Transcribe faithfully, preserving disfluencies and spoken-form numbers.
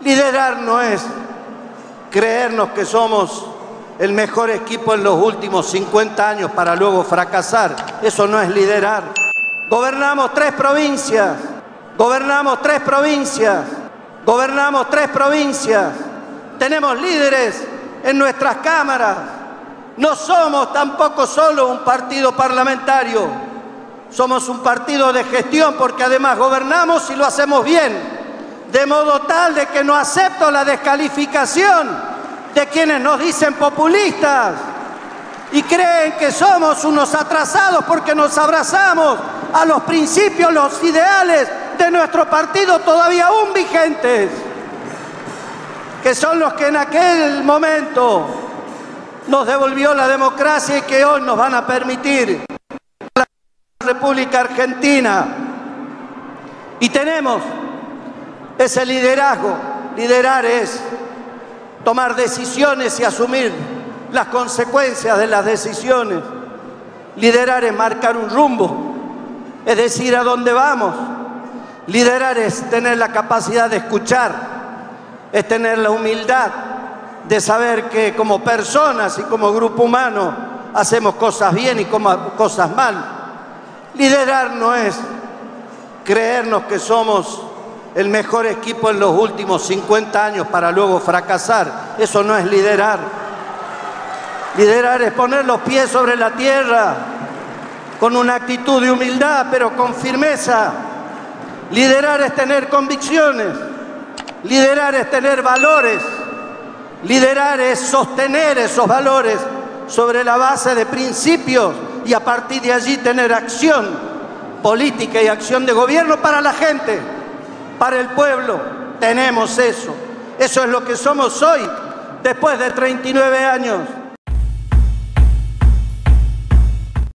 Liderar no es creernos que somos el mejor equipo en los últimos cincuenta años para luego fracasar. Eso no es liderar. Gobernamos tres provincias, gobernamos tres provincias, gobernamos tres provincias. Tenemos líderes en nuestras cámaras. No somos tampoco solo un partido parlamentario, somos un partido de gestión porque además gobernamos y lo hacemos bien. De modo tal de que no acepto la descalificación de quienes nos dicen populistas y creen que somos unos atrasados porque nos abrazamos a los principios, los ideales de nuestro partido todavía aún vigentes, que son los que en aquel momento nos devolvió la democracia y que hoy nos van a permitir la República Argentina. Y tenemos ese liderazgo. Liderar es tomar decisiones y asumir las consecuencias de las decisiones. Liderar es marcar un rumbo, es decir, a dónde vamos. Liderar es tener la capacidad de escuchar, es tener la humildad de saber que como personas y como grupo humano hacemos cosas bien y cosas mal. Liderar no es creernos que somos el mejor equipo en los últimos cincuenta años para luego fracasar. Eso no es liderar. Liderar es poner los pies sobre la tierra con una actitud de humildad, pero con firmeza. Liderar es tener convicciones. Liderar es tener valores. Liderar es sostener esos valores sobre la base de principios y a partir de allí tener acción política y acción de gobierno para la gente, para el pueblo. Tenemos eso. Eso es lo que somos hoy, después de treinta y nueve años.